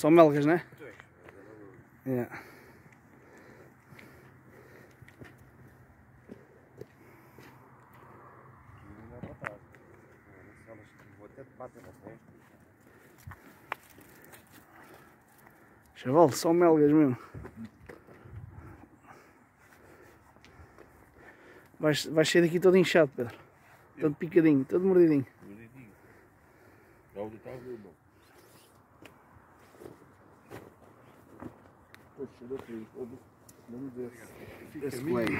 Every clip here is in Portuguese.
São melgas, né? É. Chaval, são melgas mesmo. Vais sair daqui todo inchado, Pedro. Todo picadinho, todo mordidinho. Esse colega.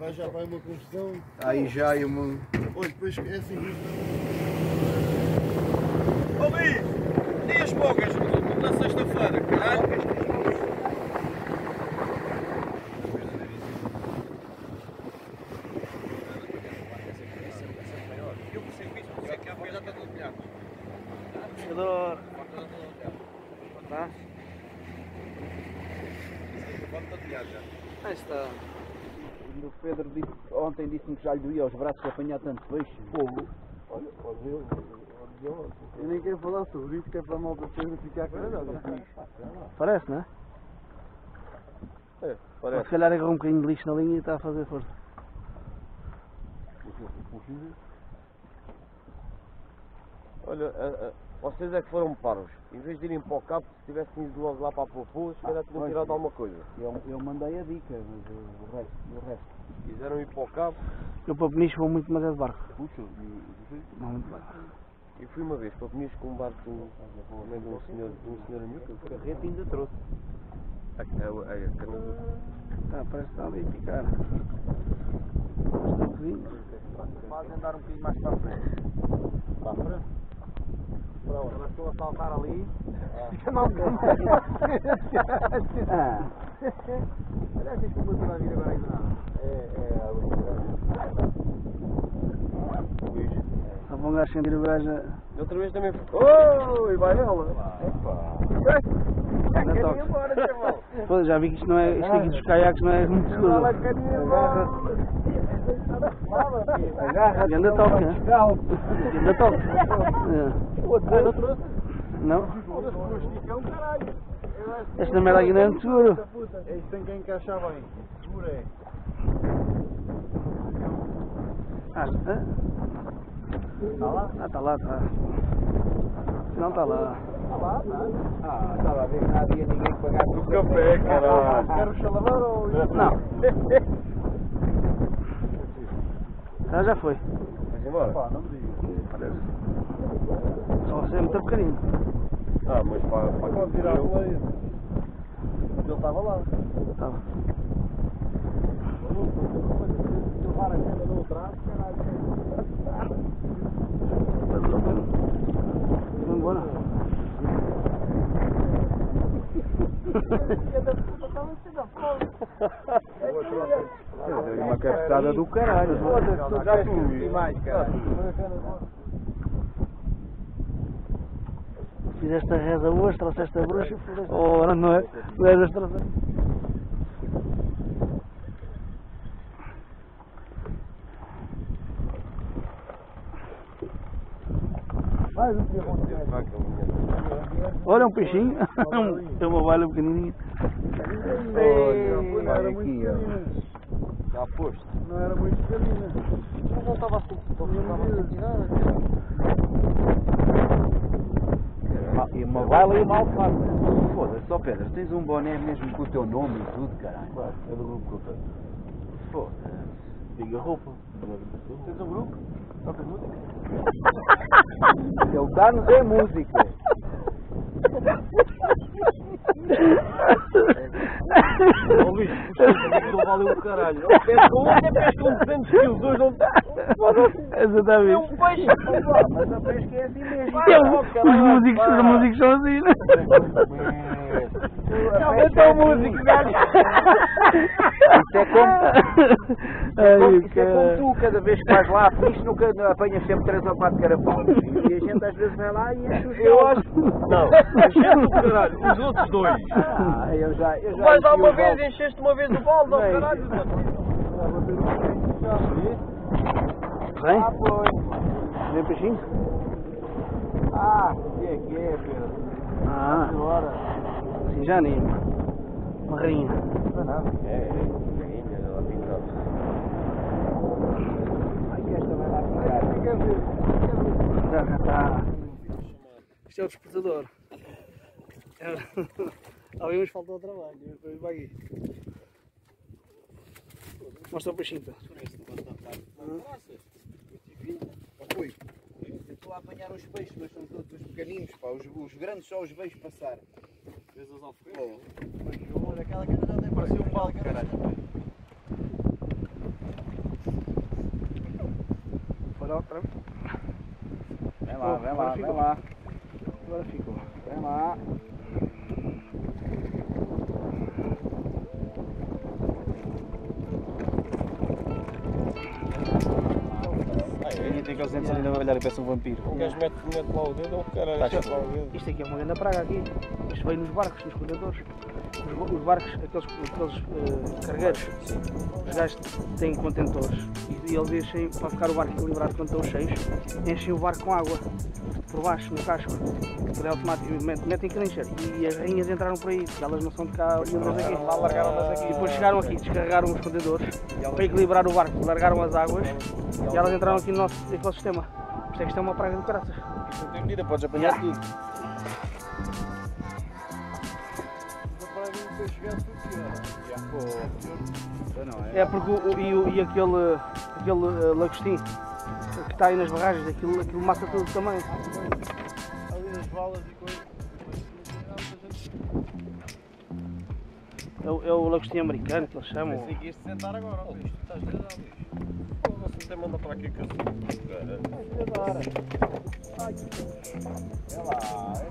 Vai já vai uma confusão. Aí já e uma. Olha, depois é assim. Ô Luís, nem as bocas na sexta-feira, caralho. O Pedro disse, ontem disse-me que já lhe doía aos braços para apanhar tanto peixe. Fogo. Olha, pode eu. Eu nem quero falar sobre isso, que é para a malta Pedro ficar com ele. Parece, não é? É, parece. Mas se calhar agarrou um bocadinho de lixo na linha e está a fazer força. Olha, vocês é que foram parvos. Em vez de irem para o cabo, se tivessem ido logo lá para a Popô, se calhar tinham tirado alguma coisa. Eu mandei a dica, mas o resto. Quiseram ir para o cabo. Eu para o Peniche vou muito mais de barco. Puxa, não muito mais. Eu fui uma vez para o Peniche com um barco de um senhor amigo, que o carrete ainda trouxe. A cana do... Tá, parece que está ali a picar. Fazem andar um bocadinho mais para a frente. Para a frente? Elas estão a saltar ali. Fica mal de novo. Olha, vocês como estão a vir agora aí do nada. É, ali. Só vão gastar de gaja. Outra vez também. Oh, e vai ela. Epa. Já vi que isto não é. Isto aqui dos caiaques não é muito seguro. Agarra-te. Ainda toque, né? Ainda toque. Não? Esta merda aqui não é muito seguro. É isso, tem que encaixar bem. Segura aí. Está lá. Não está lá. Está lá. Vem cá, havia ninguém que pagasse o café, caralho. Quero o chalamar ou... Não. Ah, já foi. Vai embora? Pá, não me diga. Parece. Você é muito pequenino. Ah, mas para quando tirar a boleia. Ele estava lá. Estava. Vamos embora. Uma cabeçada do caralho. Já subi mais, cara. Fizeste a reza hoje, trouxeste a bruxa. Oh, não é? Tu és as trouxas. Olha um peixinho. É uma baila pequenininha. Olha aqui, ó. Já posto. Não era muito escalina. Não estava assim. E uma baila e uma alface. Foda-se, só Pedro, tens um boné mesmo com o teu nome e tudo, caralho. Claro, é do grupo que eu tenho. Foda-se. Diga roupa. Tens um grupo? Tocas música? Ele está-nos em música. Ó Luís, não valeu o caralho. Pesca com 200 quilos hoje, não está? É um peixe, mas a pesca é assim mesmo. Os músicos são assim, né? Realmente é um músico, galho. Isso é como tu, cada vez que vais lá, fixe, nunca apanhas sempre 3 ou 4 carapaus. E a gente às vezes vai lá e enche os outros. Não, a gente, caralho, os outros dois. Eu já vais lá uma vez, encheste uma vez o balde, não, caralho. Vem? Vem, peixinho? Ah, que é, Pedro? Ah, agora. Sim, já nem. Uma rainha. Não é nada. É, rainha, ela tem troços. Ai, que esta vai lá pegar. Fica a ver. Já está. Isto é o despertador. Alguém nos faltou ao trabalho. Depois vai aqui. Mostra o peixinho. Oi. Estou a apanhar uns peixes, mas são todos os pequeninos, pá. Os grandes só os vejo passar. Vês os alforreiros? Mas aquela canada até pareceu um balde, caralho. Bora outra vez. Vem lá. Agora ficou. Vem lá. Tem aqueles dentes ali na olhar e parece um vampiro. Queres meter lá o dedo ou caralho? Isto aqui é uma grande praga aqui. Isto vem nos barcos, nos contentores. Os barcos, aqueles cargueiros, os gajos têm contentores e eles enchem, para ficar o barco equilibrado quando estão cheios, enchem o barco com água por baixo, no casco, que automaticamente metem crencher. E as rainhas entraram por aí, porque elas não são de cá, largaram-nas aqui. E depois chegaram aqui, descarregaram os contentores para equilibrar o barco, largaram as águas e elas entraram aqui no nosso ecossistema. Isto é que isto é uma praga de caraças. Isto não tem medida, podes apanhar tudo. É porque aquele lagostim que está aí nas barragens, aquilo mata tudo também. Ali nas balas e coisas. É o lagostim americano que eles chamam. Pensei que ias te sentar agora, ó. Isto estás gradado, isto. Você tem mandado para aqui, cara. É lá, é pé.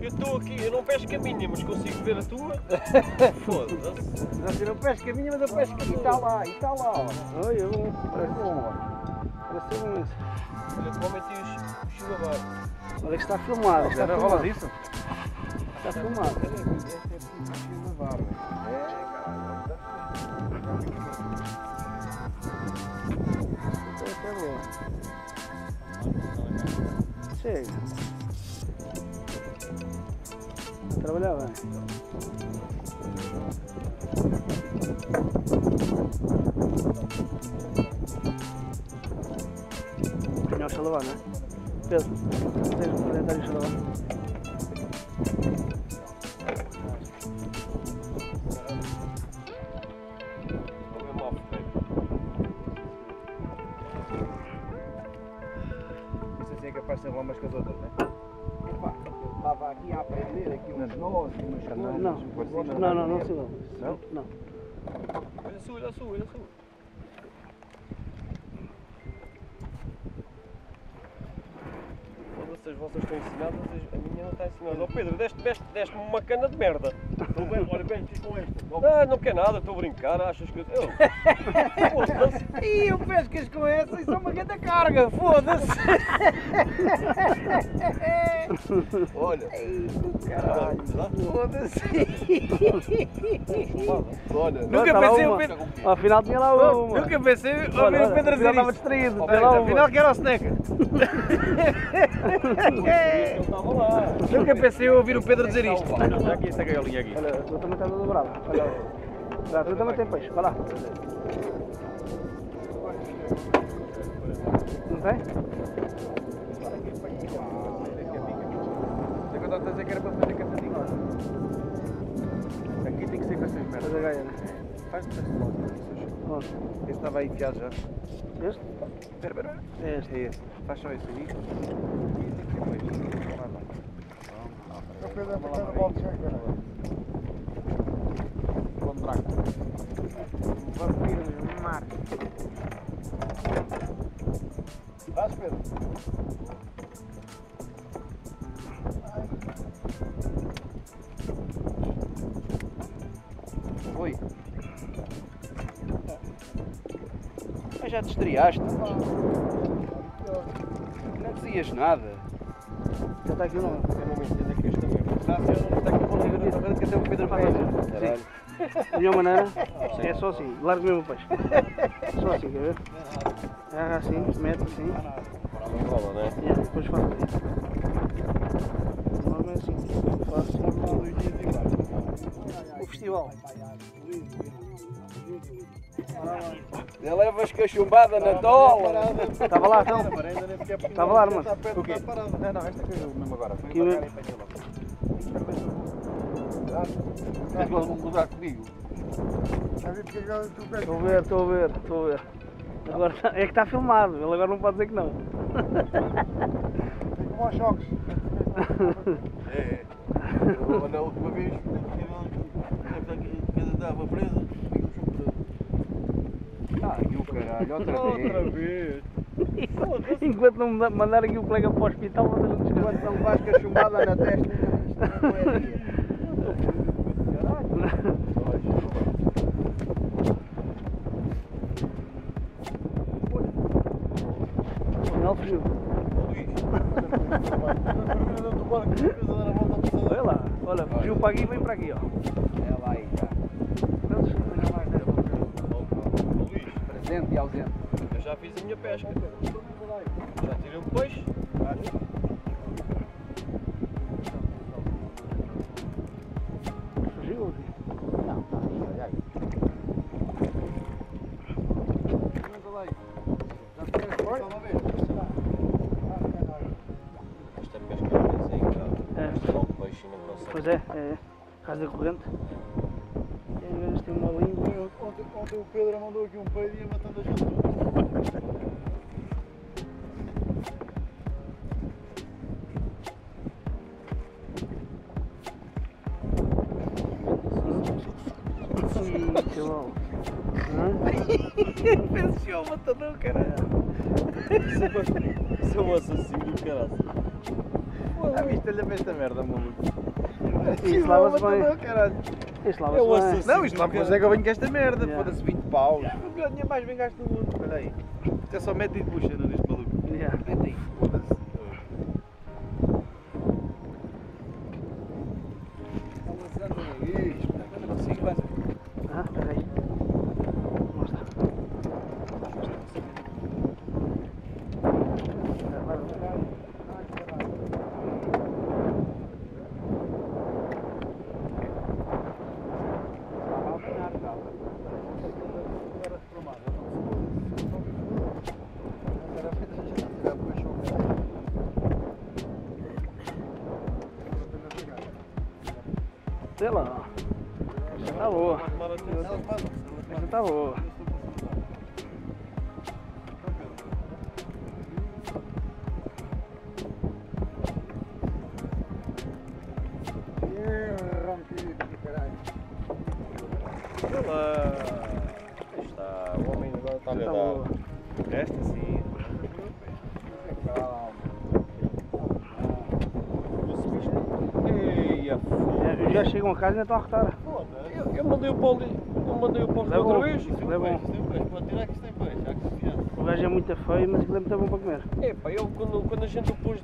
Eu estou aqui, eu não pesco a minha, mas consigo ver a tua. Foda-se. Eu não pesco a minha, mas eu pesco a minha. E está lá, ó. Olha, parece um. Olha, como é que os chugabar. Olha que está filmado. Olha, já rolas isso? Está filmado. Chega. Trabalhar bem. Apanhar o xalabá, não é? Pedro, tens de apresentar o xalabá. Aparecem lá umas com as outras, não é? Opa, eu estava aqui a aprender aqui uns nós e umas canais. Não sei não. Não? Olha a sua. Todas as vossas estão ensinadas, a minha não está ensinada. Oh Pedro, deste-me uma cana de merda. Estou bem, olha bem, fiz com esta. Ah, não quer nada, estou a brincar, achas que... Foda-se! Ih, eu pescas com essa e são uma grande carga, foda-se! Olha! Caralho! Foda-se! Olha! Nunca pensei o Pedro... Afinal tinha lá uma! Nunca pensei ouvir o Pedro dizer isto! Já estava distraído! Afinal que era o Snecker! Nunca pensei ouvir o Pedro dizer isto! Já que esta gaiolinha aqui! Olha, tu também estás dobrada. Olha, tu também tem peixe, vai lá. Não tem? Sei que eu estava a dizer que era para fazer catadinha. Aqui tem que ser com essas merdas. Zagaia, né? Faz-me este logo. Este estava aí enfiado já. Este? Espera. É este. Faz só isso aí. E tem que ser peixe. Vai lá. Vamos lá. Vas, Pedro? Oi. Mas já te estreaste? Não dizias nada. Já está aqui o nome. Eu não me entendo aqui esta merda. De nenhuma maneira, é só assim, largo mesmo o peixe. Só assim, quer ver? Agarra assim, mete assim. E depois faz assim. Normalmente assim, faço ao final dos dias iguais. O festival. Ele leva as cachumbadas na tola. Estava lá então? Estava lá, mano. O quê? Não, não, esta que eu mesmo agora. Fui lá e apanhei lá. Tens lá algum lugar comigo? Estou a ver. Agora, é que está filmado, ele agora não pode dizer que não. Tem como aos choques. É. Na última vez, quando andava presa, fiquei um choque. Ah, aqui o caralho, outra vez. Enquanto não me mandarem aqui o colega para o hospital, enquanto não vais com a chumbada na testa, isto não é dia. Não frio. Olha lá, olha, fugiu para aqui e vem para aqui, ó. É lá aí, cara. Presente e ausente. Eu já fiz a minha pesca. Já tirei um peixe. Pois é, casa da corrente. Às vezes tem uma língua. Ontem o Pedro mandou aqui um peido e ia matando a gente. Que bom. Pensei ao matador, caralho. Sou um assassino do caralho. Já viste, olha para esta merda, maluco. Isto lava-se bem. Isto lava-se bem. Não, isto lava-se bem que eu venho com esta merda. Foda-se 20 paus. O melhor dinheiro mais bem gasto do mundo. Olha aí. Isto é só mete e puxa, não deste maluco. Mete aí. Foda-se. Ah, peraí. Mostra. Sei lá, já tá boa. Já tá boa. Sei lá. Aí está, o homem agora está melhor. Esta sim. Já chegam a casa e ainda estão a rotar. Eu mandei o Paulo outra vez. Pode tirar que isto tem peixe. O gajo é muito feio, mas aquilo é muito bom para comer. É pá, eu quando a gente o pôs,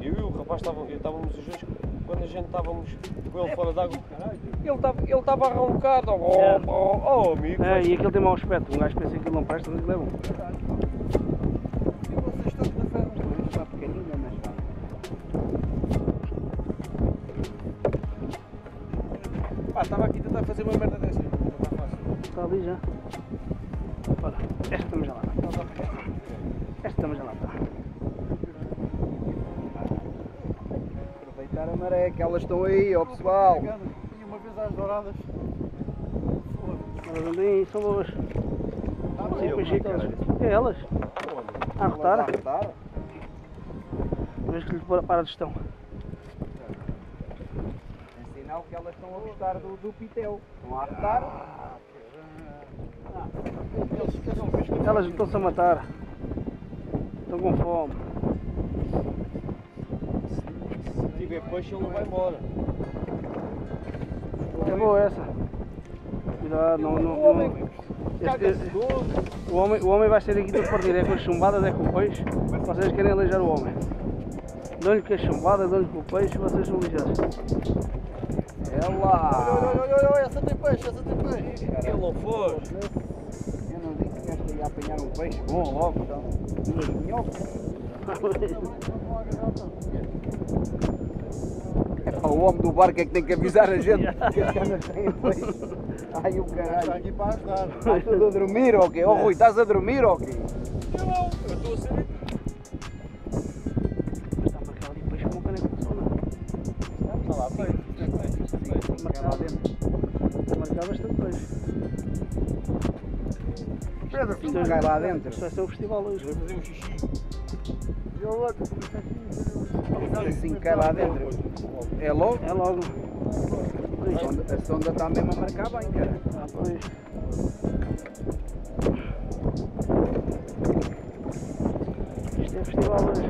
eu e o rapaz estávamos juntos, quando a gente estávamos com ele fora d'água, ele estava arrancado. Oh amigo. E aquilo tem mau aspecto, um gajo pensa que aquilo não presta, mas aquilo é bom. E vocês estão a fazer um peixe lá pequenino, mas. Pá, estava aqui a tentar fazer uma merda dessa, não está fácil. Está ali já. Olha, esta também já lá está. Esta também já lá está. Aproveitar a maré, que elas estão aí, ó pessoal. E uma vez às douradas. Olha ali, são boas. É elas. A rotar. Vês que lhe para a gestão. Que elas estão a gostar do pitel, não há a matar. Elas estão-se a matar, estão com fome. Se tiver peixe, ele não vai embora. É boa essa. Cuidado, não. O homem vai sair daqui todo partido, é com as chumbadas, é com o peixe. Vocês querem aleijar o homem. Dou-lhe com a chumbada, dou-lhe com o peixe, vocês são ligeiros. É lá! Olha, essa tem peixe, essa tem peixe! Que louco foi! Eu não disse que esta ia apanhar um peixe bom logo, então. Duas minhocas! É para o homem do barco é que tem que avisar a gente que as canas têm peixe! Ai o caralho! Está aqui para ajudar! Ah, estás a dormir ou quê? Ó Rui, estás a dormir ou quê? Não, eu estou a ser... Não cai lá dentro. Só é o festival hoje. Vai fazer um xixi. E o outro? Assim que cai lá dentro. É logo? É logo. A sonda está mesmo a marcar bem, cara. Ah, pois. Isto é festival hoje.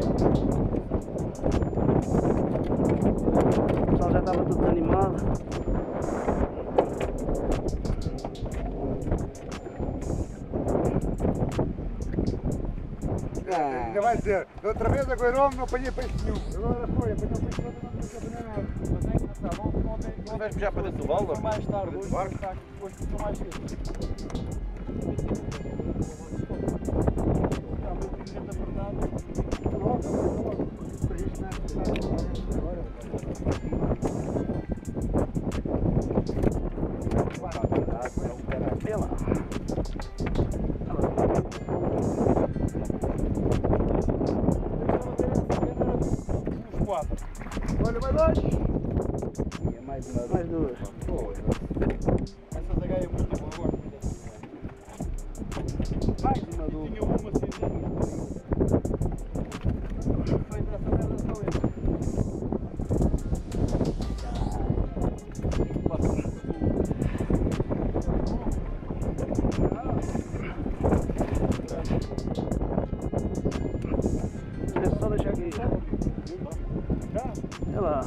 O pessoal já estava tudo animado. Ainda vai dizer, outra vez agora não apanhei peixe nenhum. Agora foi, apanhei peixe nenhum, não consegui apanhar nada. Mas tem que passar, não vais puxar para dentro do balde? Mais tarde, hoje vou estar aqui, depois que estou mais cedo. Está muito vigente apertado. Logo, para isto não é necessário. Olha, mais dois! E é mais uma, mais duas. Essa Zagaia é muito boa, eu gosto muito dessa. Mais uma duas. Tinha uma cinzinha. Foi para essa merda só essa. Deixa só deixar aqui. Olha lá.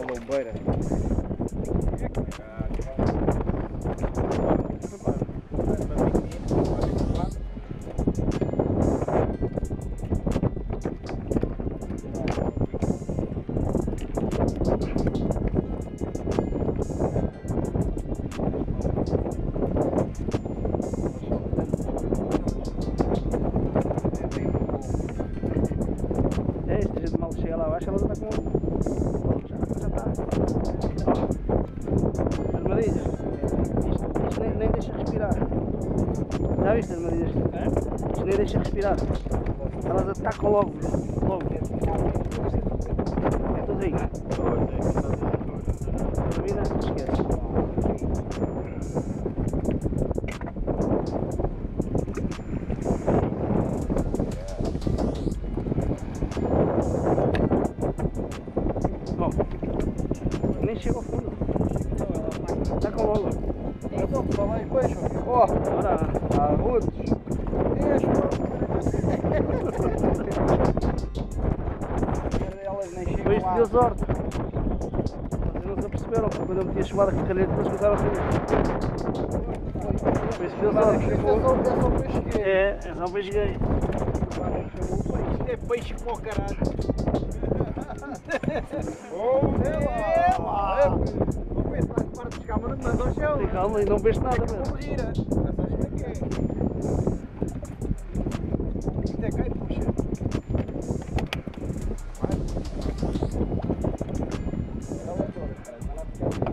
Lombreira. É este jeito mal cheia lá abaixo, ela não está com... Isto nem deixa respirar. Já viste as armadilhas? Isto nem deixa respirar. Elas atacam logo. É tudo aí. A vida não se esquece. Bom, nem chega ao fundo. Atacam logo. Então, para lá e peixe, ó. Ora, arrudos. Peixe. Foi isto de desorto. Vocês não se aperceberam, porque quando eu meti a chamada com a caneta, eles começaram a sair. Foi isto de desorto. É só peixe gay. Isto é peixe para o caralho. É lá! Calma, não manda ao chão. Calma, não vês nada mesmo. Gira. Já sabes como é que é. Isto é cai, puxa. Vai. Olha lá toda, cara. Está lá pegado.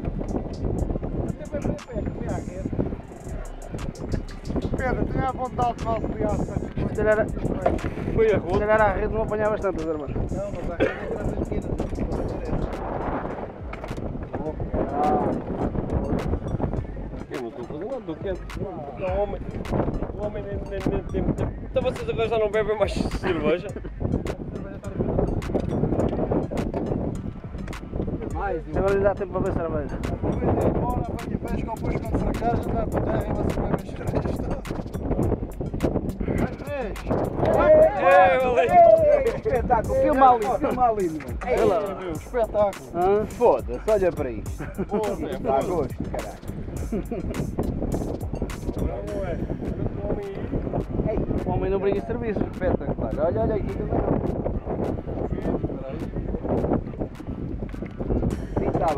Até vai para pé, que vem à rede. Pedro, tenha a vontade de auxiliar. Se calhar foi a rua. Se calhar a rede não apanhavas tantas, irmão. Não, mas a rede é grande as pequenas. Vou pegar. Pronto, o homem nem. Então vocês agora já não bebem mais cerveja? Agora dá tempo para ver cerveja. Agora vai e pesca, depois quando fracar já vai para terra e você vai mexer as três todas. Mais três! Espetáculo! Filma ali, filma ali. Espetáculo! Ah, foda-se, olha para isto. Está a gosto, caralho. O homem não brinca em serviço, espetacular. Olha, olha aqui. Tá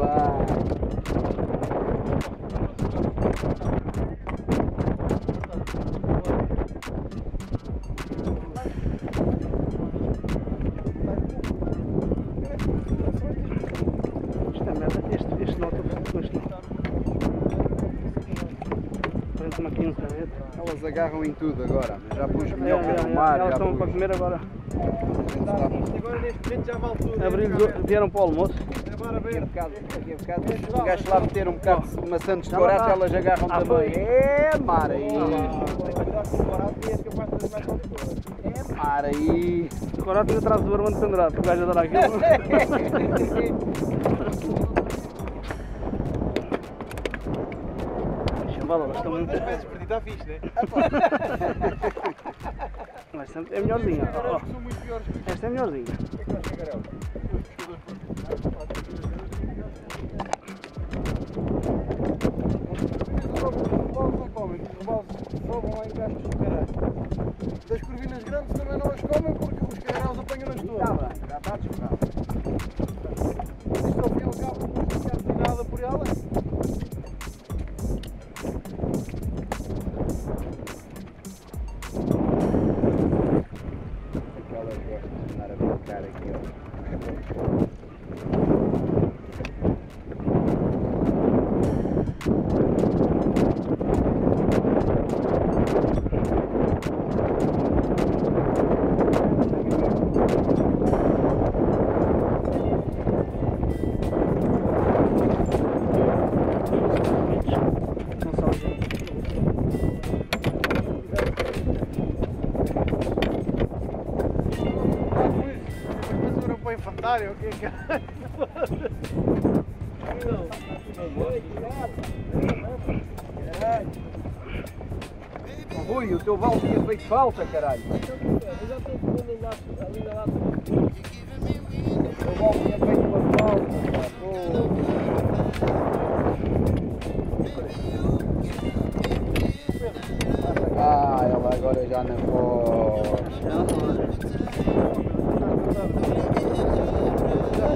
este nota parece uma 15 caneta. Elas agarram em tudo agora, mas já pus melhor para o mar. Elas estão para comer agora. Agora neste momento já vale tudo. Abrindo, vieram para o almoço. Aqui é um bocado, os gajos lá meteram um bocado de maçã de corato, elas agarram também. É mar aí! É mar aí! O corato ainda traz o barão de sandrado, o gajo adora aquilo. Chavala, elas estão muito... Às vezes perdido está fixe, né? É melhorzinha. Esta é melhorzinha. Das corvinas grandes também não as comem porque os cagarelos apanham-nas todas. Já está desfocado. Isto ao fim e ao cabo não se serve de nada por elas. Aquelas gostam de andar a brincar aqui. Infantário, o que é que é? Rui, o teu vale tinha feito falta, caralho. Eu já estou comendo ali lá. O teu vale tinha feito uma falta. Ah, ela agora já não pode. Já